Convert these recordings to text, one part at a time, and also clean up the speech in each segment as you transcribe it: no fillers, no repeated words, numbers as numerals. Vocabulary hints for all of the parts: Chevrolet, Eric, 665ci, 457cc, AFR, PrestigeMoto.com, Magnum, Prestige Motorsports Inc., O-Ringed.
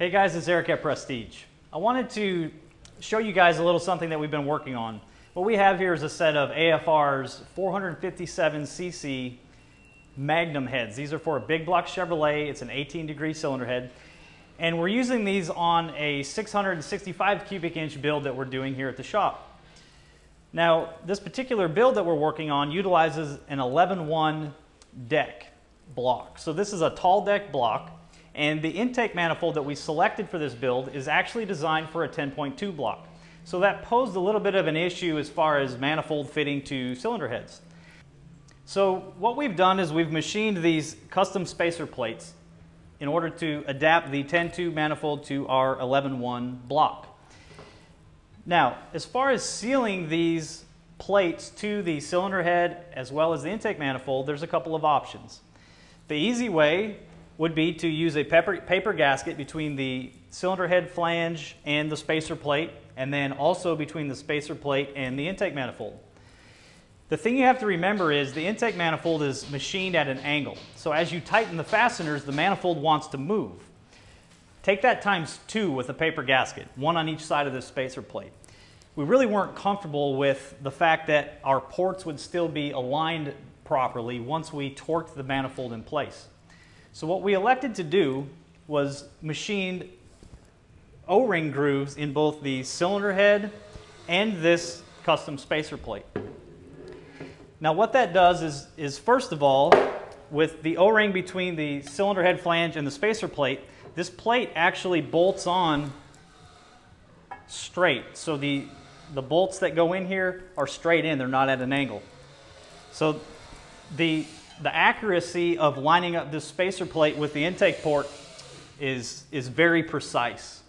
Hey guys, it's Eric at Prestige. I wanted to show you guys a little something that we've been working on. What we have here is a set of AFR's 457cc Magnum heads. These are for a big block Chevrolet. It's an 18-degree cylinder head. And we're using these on a 665 cubic inch build that we're doing here at the shop. Now, this particular build that we're working on utilizes an 11-1 deck block. So this is a tall deck block. And the intake manifold that we selected for this build is actually designed for a 10.2 block. So that posed a little bit of an issue as far as manifold fitting to cylinder heads. So what we've done is we've machined these custom spacer plates in order to adapt the 10.2 manifold to our 11.1 block. Now, as far as sealing these plates to the cylinder head as well as the intake manifold, there's a couple of options. The easy way would be to use a paper gasket between the cylinder head flange and the spacer plate, and then also between the spacer plate and the intake manifold. The thing you have to remember is the intake manifold is machined at an angle. So as you tighten the fasteners, the manifold wants to move. Take that ×2 with a paper gasket, one on each side of the spacer plate. We really weren't comfortable with the fact that our ports would still be aligned properly once we torqued the manifold in place. So what we elected to do was machined O-ring grooves in both the cylinder head and this custom spacer plate. Now what that does is first of all, with the O-ring between the cylinder head flange and the spacer plate, this plate actually bolts on straight. So the bolts that go in here are straight in, they're not at an angle. So the accuracy of lining up this spacer plate with the intake port is very precise.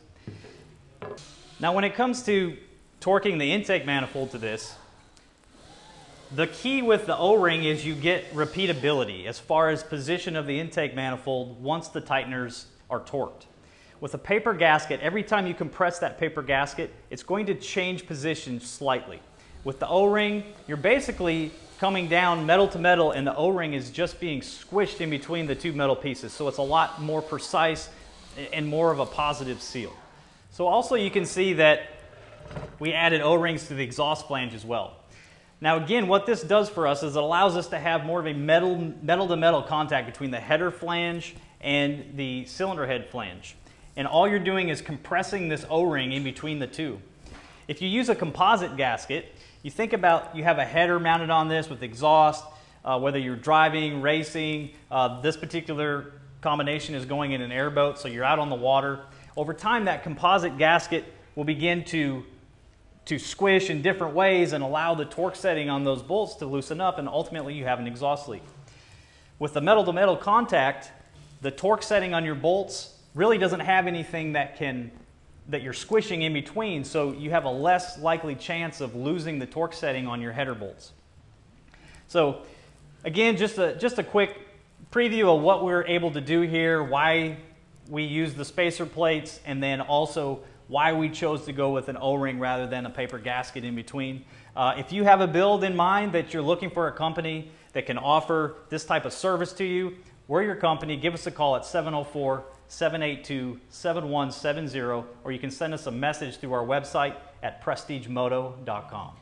Now when it comes to torquing the intake manifold to this, the key with the O-ring is you get repeatability as far as position of the intake manifold once the tighteners are torqued. With a paper gasket, every time you compress that paper gasket, it's going to change position slightly. With the O-ring, you're basically coming down metal to metal, and the O-ring is just being squished in between the two metal pieces. So it's a lot more precise and more of a positive seal. So also you can see that we added O-rings to the exhaust flange as well. Now again, what this does for us is it allows us to have more of a metal to metal contact between the header flange and the cylinder head flange. And all you're doing is compressing this O-ring in between the two. If you use a composite gasket, you think about you have a header mounted on this with exhaust, whether you're driving, racing, this particular combination is going in an airboat, so you're out on the water. Over time, that composite gasket will begin to squish in different ways and allow the torque setting on those bolts to loosen up, and ultimately you have an exhaust leak. With the metal to metal contact, the torque setting on your bolts really doesn't have anything that you're squishing in between, so you have a less likely chance of losing the torque setting on your header bolts. So again, just a quick preview of what we're able to do here, why we use the spacer plates, and then also why we chose to go with an O-ring rather than a paper gasket in between. If you have a build in mind that you're looking for a company that can offer this type of service to you, we're your company. Give us a call at 704-782-7170, or you can send us a message through our website at PrestigeMoto.com.